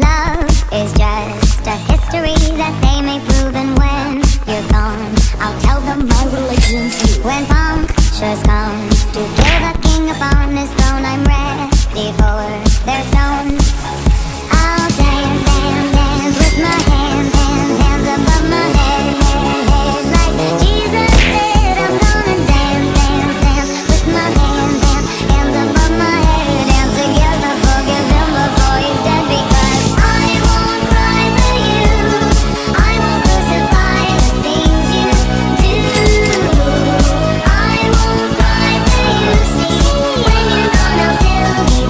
Love is just a history that they may prove, and when you're gone, I'll tell them my religion's you. When punctures come